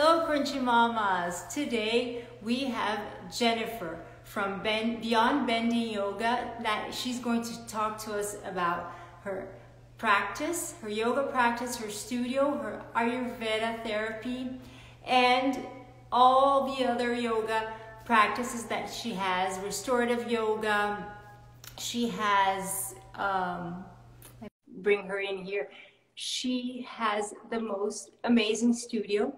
Hello Crunchy Mamas! Today we have Jennifer from Beyond Bending Yoga. She's going to talk to us about her practice, her yoga practice, her studio, her Ayurveda therapy, and all the other yoga practices that she has. Restorative yoga, she has, bring her in here. She has the most amazing studio,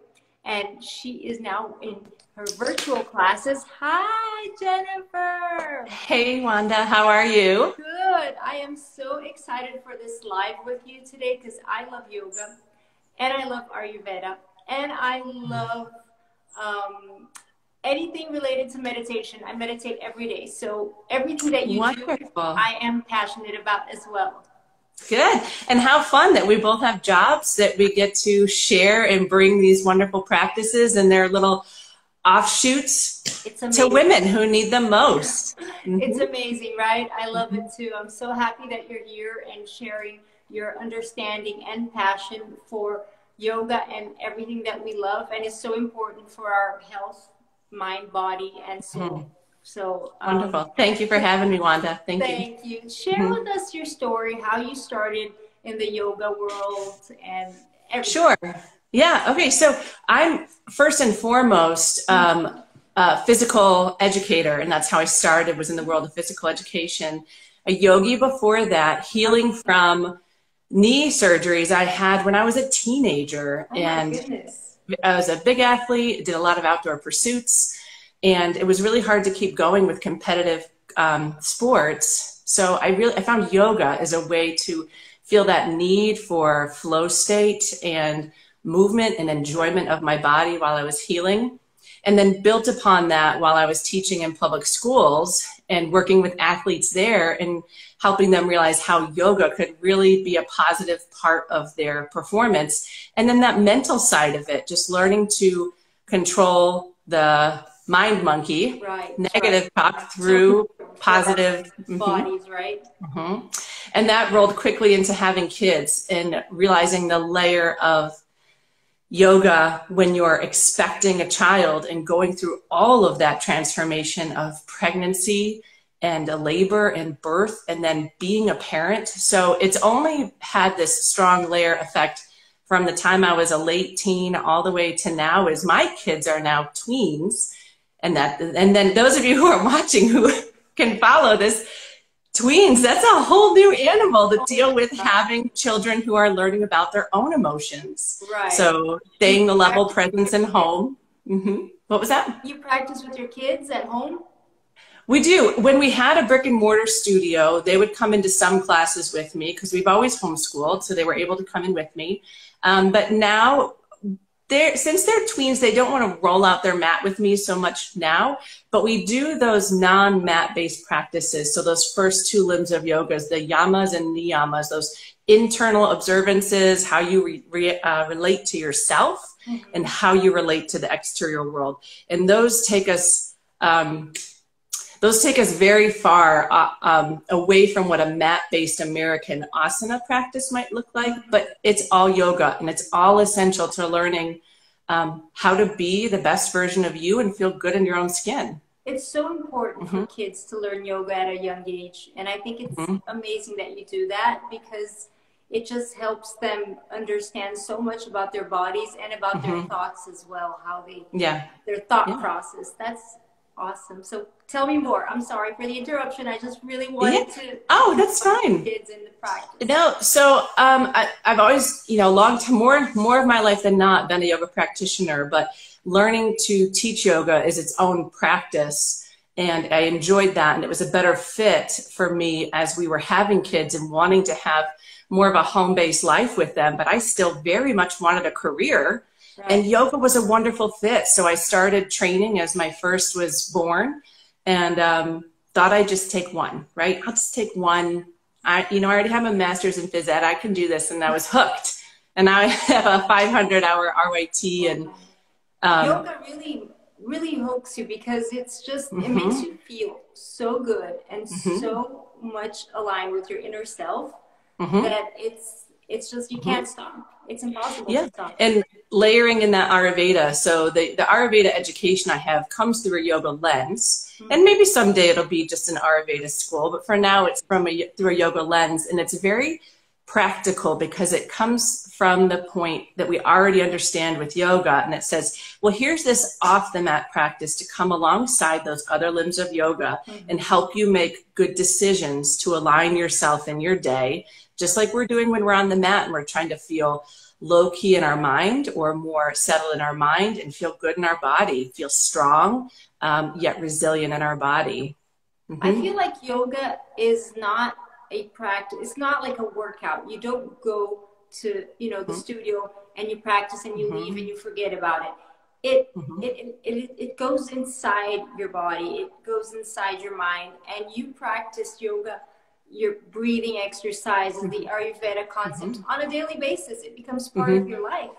and she is now in her virtual classes. Hi, Jennifer. Hey, Wanda. How are you? Good. I am so excited for this live with you today because I love yoga, and I love Ayurveda, and I love anything related to meditation. I meditate every day, so everything that you do, I am passionate about as well. Good. And how fun that we both have jobs that we get to share and bring these wonderful practices and their little offshoots to women who need them most. It's amazing, right? I love it too. I'm so happy that you're here and sharing your understanding and passion for yoga and everything that we love. And it's so important for our health, mind, body, and soul. So wonderful. Thank you for having me, Wanda. Thank you. Share with us your story, how you started in the yoga world and everything. Sure. Yeah. Okay. So I'm first and foremost a physical educator, and that's how I started, was in the world of physical education. A yogi before that, healing from knee surgeries I had when I was a teenager. Oh, and I was a big athlete, did a lot of outdoor pursuits. And it was really hard to keep going with competitive sports. So I found yoga as a way to feel that need for flow state and movement and enjoyment of my body while I was healing. And then built upon that while I was teaching in public schools and working with athletes there and helping them realize how yoga could really be a positive part of their performance. And then that mental side of it, just learning to control the mind monkey, negative talk through positive bodies, right? And that rolled quickly into having kids and realizing the layer of yoga when you're expecting a child and going through all of that transformation of pregnancy and labor and birth and then being a parent. So it's only had this strong layer effect from the time I was a late teen all the way to now, as my kids are now tweens. And then those of you who are watching who can follow this, tweens, that's a whole new animal to deal with, having children who are learning about their own emotions. Right. So staying the level presence in home. What was that? You practice with your kids at home? We do. When we had a brick and mortar studio, they would come into some classes with me because we've always homeschooled, so they were able to come in with me. But now, since they're tweens, they don't want to roll out their mat with me so much now, but we do those non-mat-based practices. So those first two limbs of yoga, the yamas and niyamas, those internal observances, how you relate to yourself and how you relate to the exterior world. And those take us very far away from what a mat-based American asana practice might look like, but it's all yoga and it's all essential to learning how to be the best version of you and feel good in your own skin. It's so important for kids to learn yoga at a young age. And I think it's amazing that you do that because it just helps them understand so much about their bodies and about their thoughts as well, how they, their thought process. That's awesome. So tell me more. I'm sorry for the interruption. I just really wanted to. Oh, that's fine. Kids in the practice. No, so I've always, you know, more of my life than not been a yoga practitioner, but learning to teach yoga is its own practice. And I enjoyed that. And it was a better fit for me as we were having kids and wanting to have more of a home-based life with them. But I still very much wanted a career. And yoga was a wonderful fit. So I started training as my first was born and thought I'd just take one, right? I'll just take one. You know, I already have a master's in phys ed. I can do this. And I was hooked. And now I have a 500-hour RYT. And yoga really, really hooks you because it's just, it makes you feel so good and so much aligned with your inner self that it's just, you can't stop. It's impossible to stop. And layering in that Ayurveda. So the Ayurveda education I have comes through a yoga lens. Mm-hmm. And maybe someday it'll be just an Ayurveda school. But for now, it's from through a yoga lens. And it's very practical because it comes from the point that we already understand with yoga. And it says, well, here's this off the mat practice to come alongside those other limbs of yoga and help you make good decisions to align yourself in your day, just like we're doing when we're on the mat and we're trying to feel low key in our mind or more settled in our mind and feel good in our body, feel strong, yet resilient in our body. Mm-hmm. I feel like yoga is not a practice. It's not like a workout. You don't go to, you know, the studio and you practice and you leave and you forget about it. It goes inside your body. It goes inside your mind, and you practice yoga, your breathing exercises, the Ayurveda concept on a daily basis. It becomes part of your life.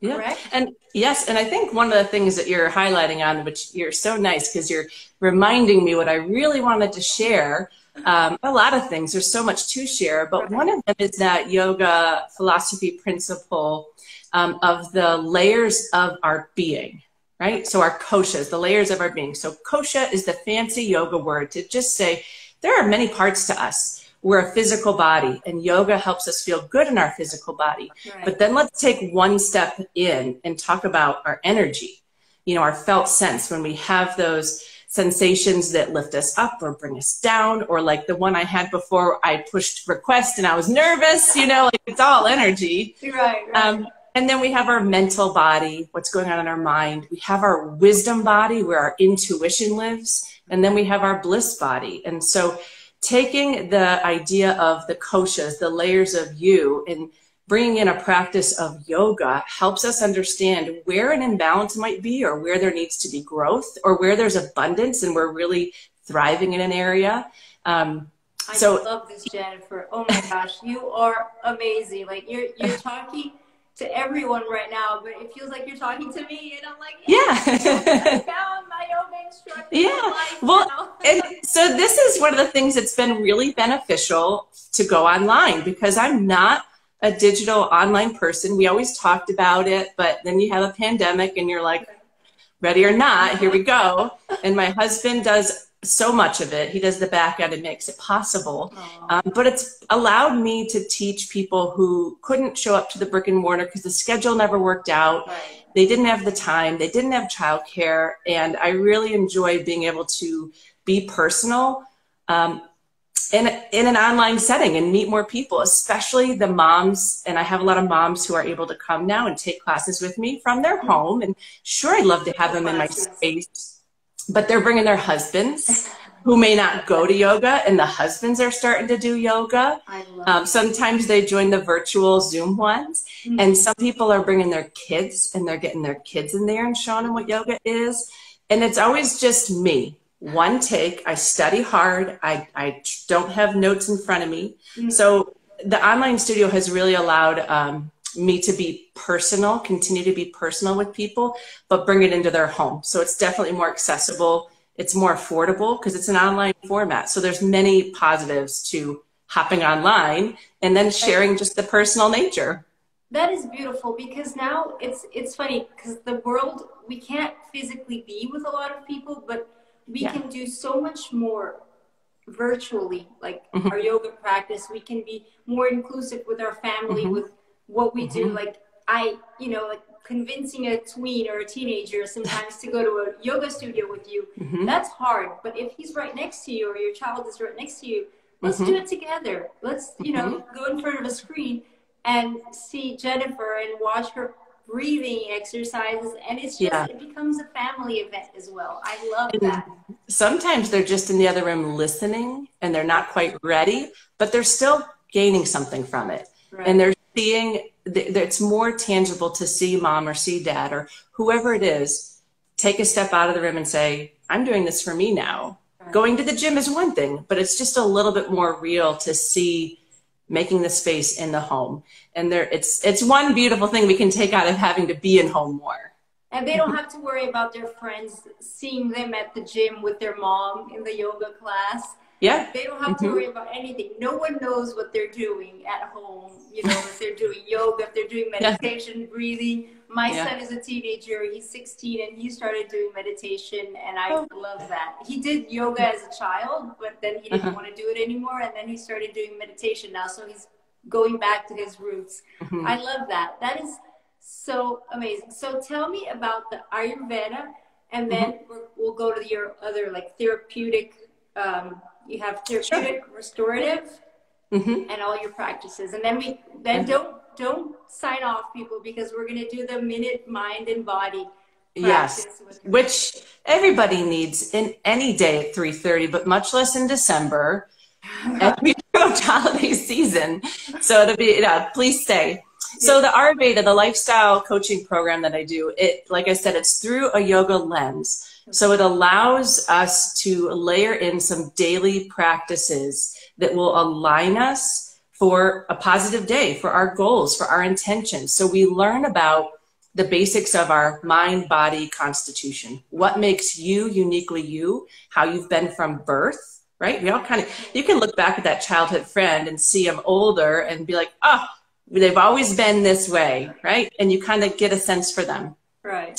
Yeah. Correct? And yes, and I think one of the things that you're highlighting on, which you're so nice because you're reminding me what I really wanted to share. A lot of things. There's so much to share, but one of them is that yoga philosophy principle of the layers of our being, right? So our koshas, the layers of our being. So kosha is the fancy yoga word to just say there are many parts to us. We're a physical body, and yoga helps us feel good in our physical body. Right. But then let's take one step in and talk about our energy, you know, our felt sense when we have those sensations that lift us up or bring us down, or like the one I had before I pushed request and I was nervous, you know, like it's all energy. Right. And then we have our mental body, what's going on in our mind. We have our wisdom body where our intuition lives. And then we have our bliss body. And so taking the idea of the koshas, the layers of you, and bringing in a practice of yoga helps us understand where an imbalance might be or where there needs to be growth or where there's abundance and we're really thriving in an area. I love this, Jennifer. Oh my gosh, you are amazing. Like you're talking to everyone right now, but it feels like you're talking to me, and I'm like, yeah. Now I'm my yoga instructor. Yeah. Well, and so this is one of the things that's been really beneficial to go online because I'm not a digital online person. We always talked about it, but then you have a pandemic and you're like, ready or not, here we go. And my husband does so much of it. He does the back end and makes it possible. But it's allowed me to teach people who couldn't show up to the brick and mortar because the schedule never worked out. Right. They didn't have the time. They didn't have childcare. And I really enjoy being able to be personal, in an online setting and meet more people, especially the moms. And I have a lot of moms who are able to come now and take classes with me from their home. And sure, I'd love to have them in my space, but they're bringing their husbands who may not go to yoga, and the husbands are starting to do yoga. Sometimes they join the virtual Zoom ones, and some people are bringing their kids, and they're getting their kids in there and showing them what yoga is. And it's always just me. One take. I study hard. I don't have notes in front of me. So the online studio has really allowed me to be personal, continue to be personal with people, but bring it into their home. So it's definitely more accessible. It's more affordable because it's an online format. So there's many positives to hopping online and then sharing just the personal nature. That is beautiful because now it's funny because the world, we can't physically be with a lot of people, but we can do so much more virtually, like our yoga practice. We can be more inclusive with our family, with what we do. Like like convincing a tween or a teenager sometimes to go to a yoga studio with you, that's hard. But if he's right next to you or your child is right next to you, let's do it together. Let's, you know, go in front of a screen and see Jennifer and watch her breathing exercises, and it's just it becomes a family event as well. I love that. Sometimes they're just in the other room listening and they're not quite ready, but they're still gaining something from it. And they're seeing, it's more tangible to see mom or see dad or whoever it is take a step out of the room and say, I'm doing this for me now. Going to the gym is one thing, but it's just a little bit more real to see making the space in the home. And it's one beautiful thing we can take out of having to be in home more. And they don't have to worry about their friends seeing them at the gym with their mom in the yoga class. Yeah. They don't have to worry about anything. No one knows what they're doing at home. You know, if they're doing yoga, if they're doing meditation, breathing. My son is a teenager. He's 16 and he started doing meditation, and I love that. He did yoga as a child, but then he didn't want to do it anymore. And then he started doing meditation now. So he's going back to his roots. I love that. That is so amazing. So tell me about the Ayurveda, and then we'll go to your other, like, therapeutic, you have therapeutic, restorative, and all your practices. And then we, then don't sign off, people, because we're going to do the minute mind and body practice. Yes, which everybody needs in any day at 3:30, but much less in December. And we go holiday season. So it'll be, please stay. So the Ayurveda, the lifestyle coaching program that I do, it, like I said, it's through a yoga lens. So it allows us to layer in some daily practices that will align us for a positive day, for our goals, for our intentions. So we learn about the basics of our mind, body, constitution. What makes you uniquely you, how you've been from birth, right? We all kind of, you can look back at that childhood friend and see them older and be like, oh, they've always been this way, right? And you kind of get a sense for them. Right.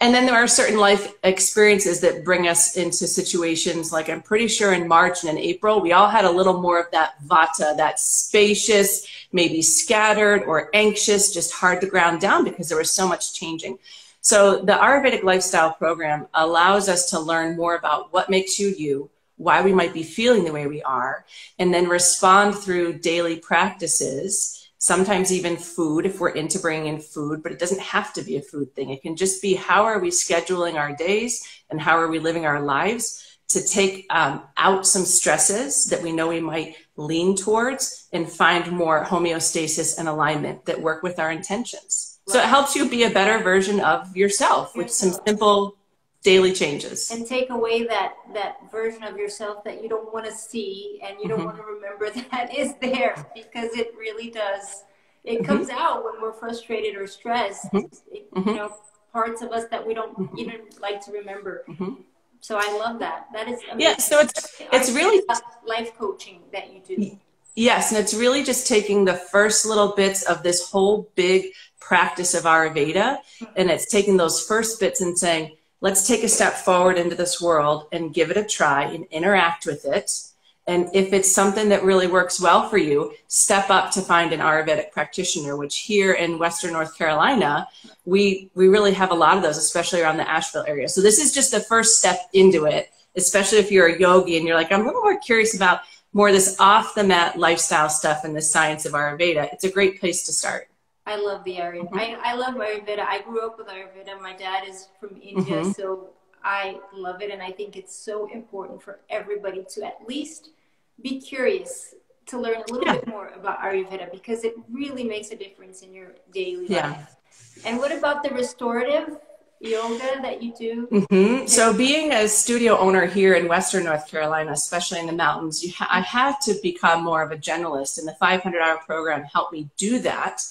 And then there are certain life experiences that bring us into situations like, I'm pretty sure in March and in April, we all had a little more of that vata, that spacious, maybe scattered or anxious, just hard to ground down because there was so much changing. So the Ayurvedic lifestyle program allows us to learn more about what makes you you, why we might be feeling the way we are, and then respond through daily practices. Sometimes even food, if we're into bringing in food, but it doesn't have to be a food thing. It can just be, how are we scheduling our days and how are we living our lives to take out some stresses that we know we might lean towards and find more homeostasis and alignment that work with our intentions. So it helps you be a better version of yourself with some simple daily changes. And take away that version of yourself that you don't want to see and you don't want to remember that is there, because it really does. It comes out when we're frustrated or stressed, you know, parts of us that we don't even like to remember. So I love that. That is amazing. Yeah, so it's really life coaching that you do. Yes, and it's really just taking the first little bits of this whole big practice of Ayurveda, and it's taking those first bits and saying, let's take a step forward into this world and give it a try and interact with it. And if it's something that really works well for you, step up to find an Ayurvedic practitioner, which here in Western North Carolina, we really have a lot of those, especially around the Asheville area. So this is just the first step into it, especially if you're a yogi and you're like, I'm a little more curious about more of this off the mat lifestyle stuff and the science of Ayurveda. It's a great place to start. I love the Ayurveda. I love Ayurveda. I grew up with Ayurveda. My dad is from India, so I love it. And I think it's so important for everybody to at least be curious to learn a little bit more about Ayurveda, because it really makes a difference in your daily life. And what about the restorative yoga that you do? So being a studio owner here in Western North Carolina, especially in the mountains, I had to become more of a generalist, and the 500-hour program helped me do that.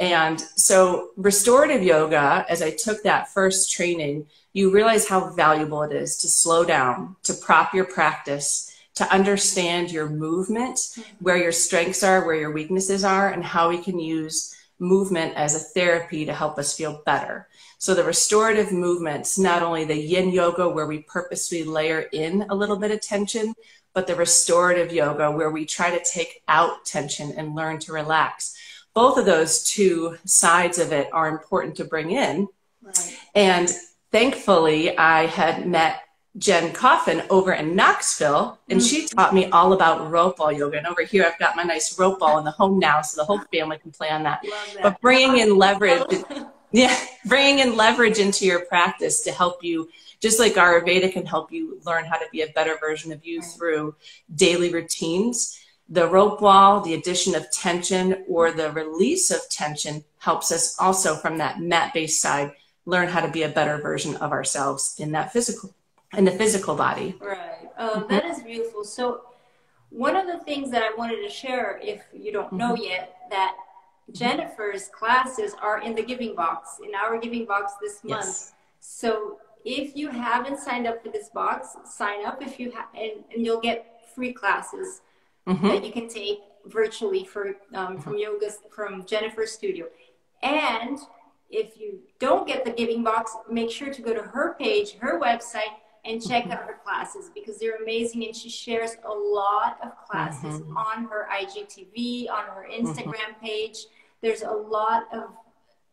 And so restorative yoga, as I took that first training, you realize how valuable it is to slow down, to prop your practice, to understand your movement, where your strengths are, where your weaknesses are, and how we can use movement as a therapy to help us feel better. So the restorative movements, not only the yin yoga where we purposely layer in a little bit of tension, but the restorative yoga where we try to take out tension and learn to relax. Both of those two sides of it are important to bring in. Right. And thankfully, I had met Jen Coffin over in Knoxville, and she taught me all about rope ball yoga. And over here, I've got my nice rope ball in the home now, so the whole family can play on that. Love that. But bringing in leverage... bringing in leverage into your practice to help you, just like Ayurveda can help you learn how to be a better version of you through daily routines. The rope wall, the addition of tension or the release of tension helps us also from that mat-based side learn how to be a better version of ourselves in that physical, in the physical body. Right. That is beautiful. So one of the things that I wanted to share, if you don't know yet, that Jennifer's classes are in the Giving Box, in our Giving Box this month. So if you haven't signed up for this box, sign up if you have, and you'll get free classes that you can take virtually for, from yoga, from Jennifer's studio. And if you don't get the giving box, make sure to go to her page, her website, and check out her classes, because they're amazing. And she shares a lot of classes on her IGTV, on her Instagram page. There's a lot of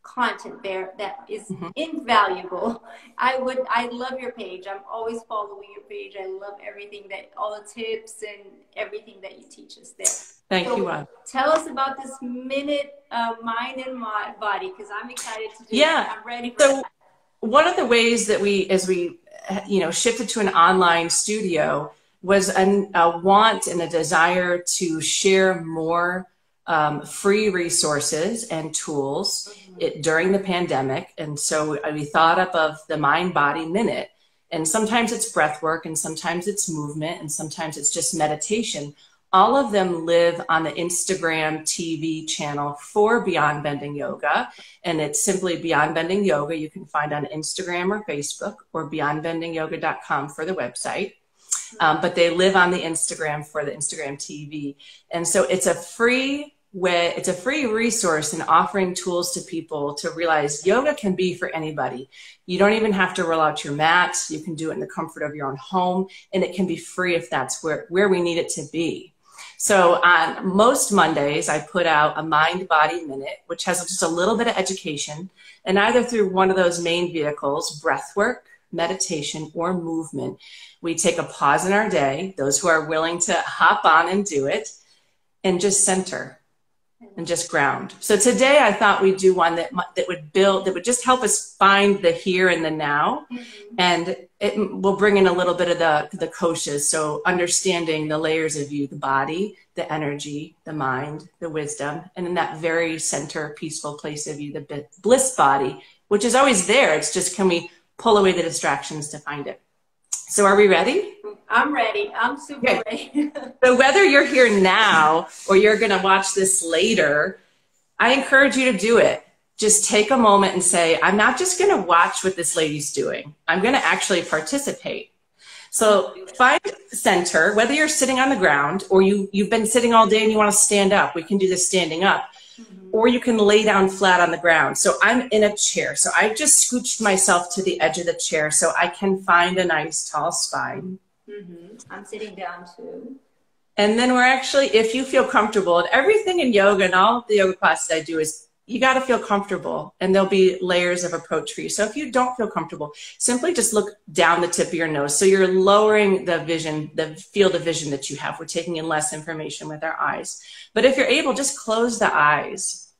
content there that is invaluable. I love your page. I'm always following your page. I love everything, that all the tips and everything that you teach us there. Thank you, Wanda. Tell us about this minute mind and my body, because I'm excited to do that. I'm ready for that. One of the ways that we, as we, you know, shifted to an online studio was a want and a desire to share more free resources and tools during the pandemic. And so we thought up of the mind-body minute. And sometimes it's breath work, and sometimes it's movement, and sometimes it's just meditation. All of them live on the Instagram TV channel for Beyond Bending Yoga. And it's simply Beyond Bending Yoga. You can find on Instagram or Facebook, or beyondbendingyoga.com for the website. But they live on the Instagram for the Instagram TV. And so it's a free way, it's a free resource in offering tools to people to realize yoga can be for anybody. You don't even have to roll out your mat. You can do it in the comfort of your own home, and it can be free if that's where we need it to be. So on most Mondays, I put out a mind-body minute, which has just a little bit of education, and either through one of those main vehicles, breath work, meditation, or movement, we take a pause in our day, those who are willing to hop on and do it, and just center and just ground. So today I thought we'd do one that would build, that would just help us find the here and the now. And it will bring in a little bit of the koshas. So understanding the layers of you, the body, the energy, the mind, the wisdom, and then that very center, peaceful place of you, the bliss body, which is always there. It's just, can we pull away the distractions to find it? So are we ready? I'm ready. I'm super ready. So whether you're here now or you're going to watch this later, I encourage you to do it. Just take a moment and say, I'm not just going to watch what this lady's doing. I'm going to actually participate. So find center, whether you're sitting on the ground or you've been sitting all day and you want to stand up. We can do this standing up. Or you can lay down flat on the ground. So I'm in a chair. So I just scooched myself to the edge of the chair so I can find a nice tall spine. I'm sitting down too. And then we're actually, if you feel comfortable, and everything in yoga and all the yoga classes I do is you got to feel comfortable, and there'll be layers of approach for you. So if you don't feel comfortable, simply just look down the tip of your nose. So you're lowering the vision, the field of vision that you have. We're taking in less information with our eyes. But if you're able, just close the eyes.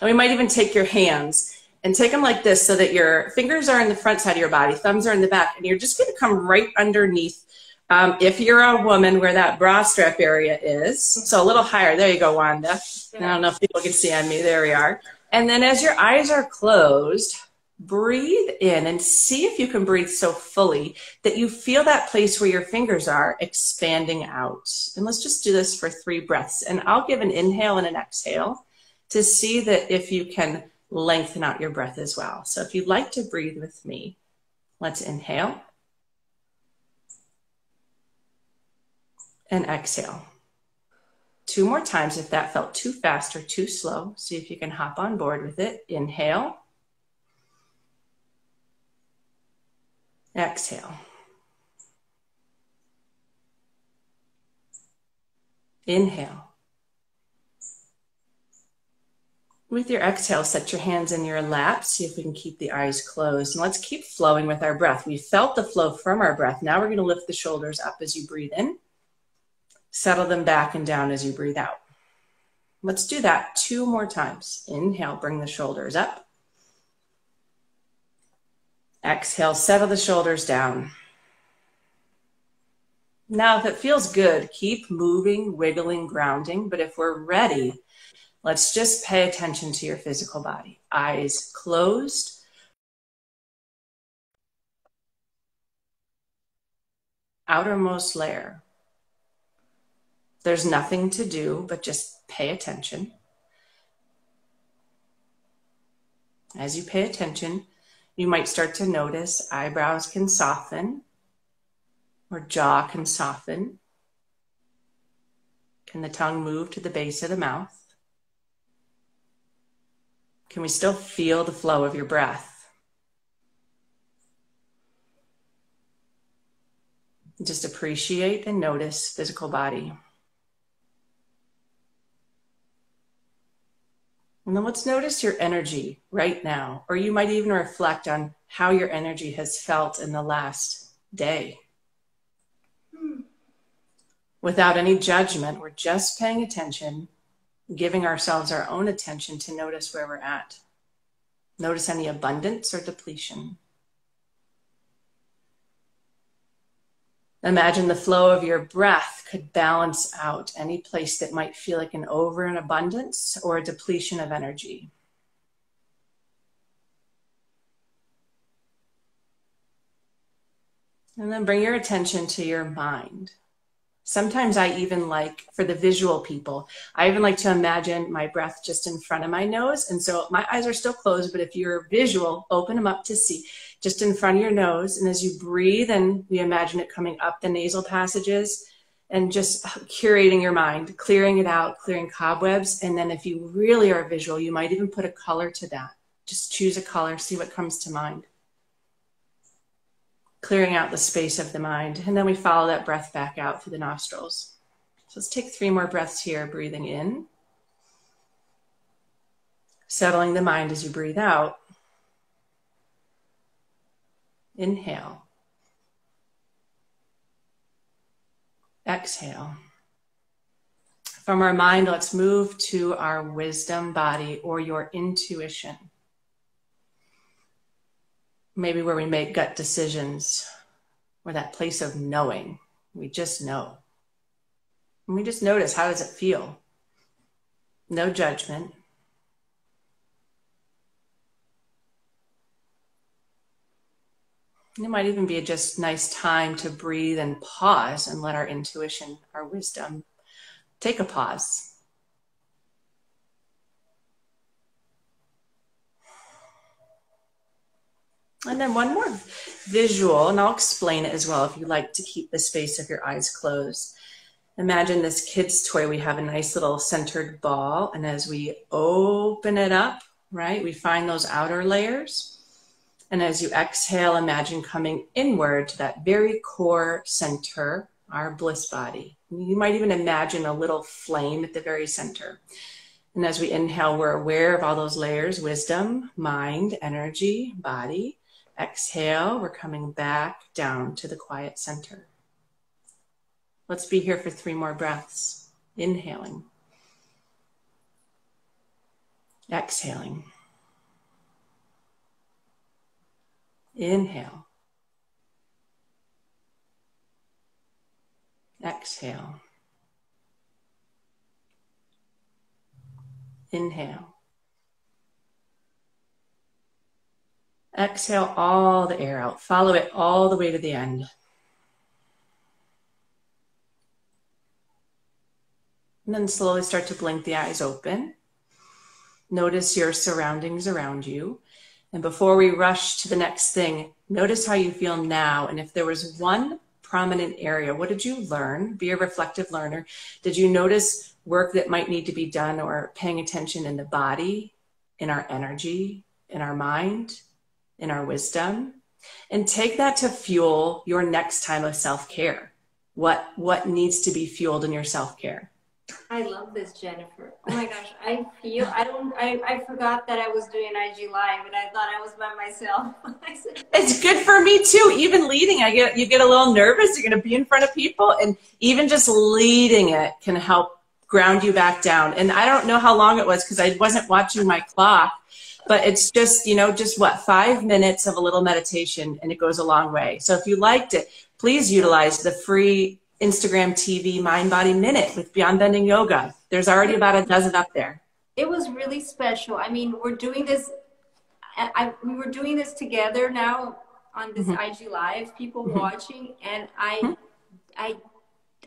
And we might even take your hands and take them like this so that your fingers are in the front side of your body, thumbs are in the back, and you're just going to come right underneath. If you're a woman, where that bra strap area is, so a little higher. There you go, Wanda. I don't know if people can see on me. There we are. And then as your eyes are closed, breathe in and see if you can breathe so fully that you feel that place where your fingers are expanding out. And let's just do this for 3 breaths. And I'll give an inhale and an exhale to see that if you can lengthen out your breath as well. So if you'd like to breathe with me, let's inhale. And exhale. 2 more times if that felt too fast or too slow. See if you can hop on board with it. Inhale. Exhale. Inhale. With your exhale, set your hands in your lap. See if we can keep the eyes closed. And let's keep flowing with our breath. We felt the flow from our breath. Now we're going to lift the shoulders up as you breathe in. Settle them back and down as you breathe out. Let's do that 2 more times. Inhale, bring the shoulders up. Exhale, settle the shoulders down. Now, if it feels good, keep moving, wiggling, grounding. But if we're ready, let's just pay attention to your physical body. Eyes closed. Outermost layer. There's nothing to do, but just pay attention. As you pay attention, you might start to notice eyebrows can soften or jaw can soften. Can the tongue move to the base of the mouth? Can we still feel the flow of your breath? Just appreciate and notice physical body. And then let's notice your energy right now, or you might even reflect on how your energy has felt in the last day. Without any judgment, we're just paying attention, giving ourselves our own attention to notice where we're at. Notice any abundance or depletion. Imagine the flow of your breath could balance out any place that might feel like an over and abundance or a depletion of energy. And then bring your attention to your mind. Sometimes I even like, for the visual people, I even like to imagine my breath just in front of my nose. And so my eyes are still closed, but if you're visual, open them up to see. Just in front of your nose, and as you breathe in, we imagine it coming up the nasal passages and just curating your mind, clearing it out, clearing cobwebs. And then if you really are visual, you might even put a color to that. Just choose a color, see what comes to mind. Clearing out the space of the mind. And then we follow that breath back out through the nostrils. So let's take 3 more breaths here, breathing in. Settling the mind as you breathe out. Inhale. Exhale. From our mind, let's move to our wisdom body or your intuition. Maybe where we make gut decisions or that place of knowing. We just know. And we just notice, how does it feel? No judgment. It might even be just a nice time to breathe and pause and let our intuition, our wisdom, take a pause. And then one more visual, and I'll explain it as well if you like to keep the space of your eyes closed. Imagine this kid's toy. We have a nice little centered ball, and as we open it up, right, we find those outer layers. And as you exhale, imagine coming inward to that very core center, our bliss body. You might even imagine a little flame at the very center. And as we inhale, we're aware of all those layers, wisdom, mind, energy, body. Exhale, we're coming back down to the quiet center. Let's be here for 3 more breaths. Inhaling. Exhaling. Inhale. Exhale. Inhale. Exhale all the air out. Follow it all the way to the end. And then slowly start to blink the eyes open. Notice your surroundings around you. And before we rush to the next thing, notice how you feel now. And if there was one prominent area, what did you learn? Be a reflective learner. Did you notice work that might need to be done or paying attention in the body, in our energy, in our mind, in our wisdom? And take that to fuel your next time of self-care. What needs to be fueled in your self-care? I love this, Jennifer. Oh my gosh, I feel, I forgot that I was doing IG Live and I thought I was by myself. It's good for me too, even leading. You get a little nervous, you're gonna be in front of people, and even just leading it can help ground you back down. And I don't know how long it was because I wasn't watching my clock, but it's just, you know, just what, 5 minutes of a little meditation and it goes a long way. So if you liked it, please utilize the free Instagram TV Mind Body Minute with Beyond Bending Yoga. There's already about a dozen up there. It was really special. I mean, we're doing this. We were doing this together now on this IG Live. People watching, and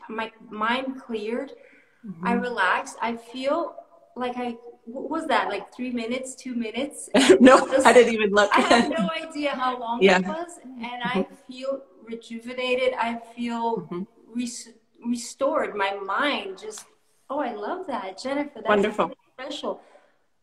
my mind cleared. I relaxed. I feel like what was that, like 3 minutes, 2 minutes? No, I didn't even look. I had no idea how long it was, and I feel rejuvenated. I feel restored. My mind just Oh, I love that, Jennifer. That's wonderful. Special.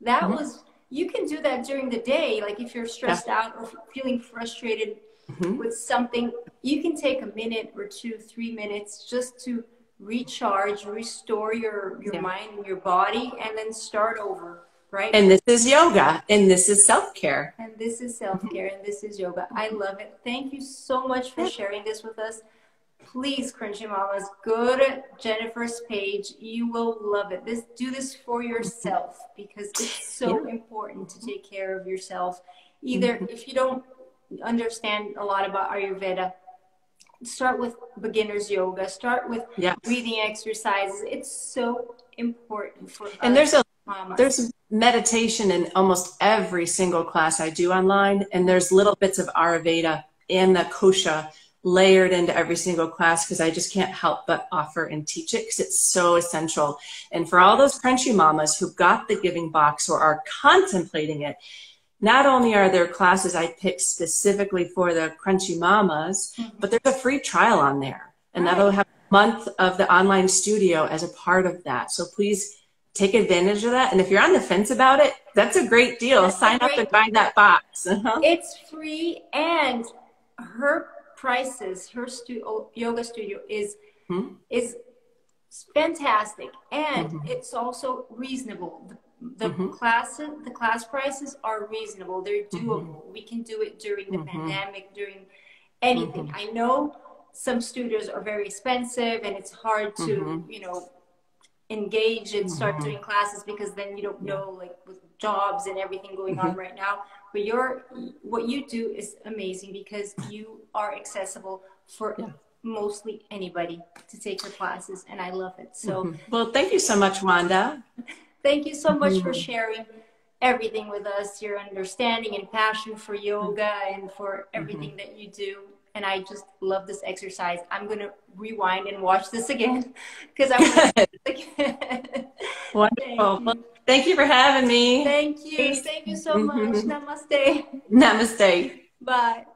That mm-hmm. was, you can do that during the day. Like if you're stressed yeah. out or feeling frustrated mm-hmm. with something, you can take a minute or two, 3 minutes just to recharge, restore your yeah. mind and your body, and then start over. Right. And this is yoga, and this is self-care. And this is self-care, and this is yoga. I love it. Thank you so much for sharing this with us. Please, Crunchy Mamas, go to Jennifer's page. You will love it. This, do this for yourself, because it's so yeah. important to take care of yourself. Either if you don't understand a lot about Ayurveda, start with beginner's yoga. Start with yes. breathing exercises. It's so important for us. And there's meditation in almost every single class I do online, and there's little bits of Ayurveda and the kosha layered into every single class, because I just can't help but offer and teach it, because it's so essential. And for all those Crunchy Mamas who got the giving box or are contemplating it, not only are there classes I picked specifically for the Crunchy Mamas, mm-hmm. but there's a free trial on there, and right. that'll have a month of the online studio as a part of that. So please take advantage of that. And if you're on the fence about it, that's a great deal. Sign up and buy that box. It's free. And her prices, her yoga studio is fantastic. And mm-hmm. it's also reasonable. The mm-hmm. the class prices are reasonable. They're doable. Mm-hmm. We can do it during the mm-hmm. pandemic, during anything. Mm-hmm. I know some studios are very expensive, and it's hard to, mm-hmm. you know, engage and start doing classes, because then you don't know, like with jobs and everything going mm-hmm. on right now. But what you do is amazing, because you are accessible for yeah. mostly anybody to take your classes, and I love it. So mm-hmm. well, thank you so much, Wanda. Thank you so much mm-hmm. for sharing everything with us, your understanding and passion for yoga and for everything mm-hmm. that you do. And I just love this exercise. I'm going to rewind and watch this again, because I want to do this again. Wonderful. Thank you for having me. Thank you. Thank you so much. Mm-hmm. Namaste. Namaste. Bye.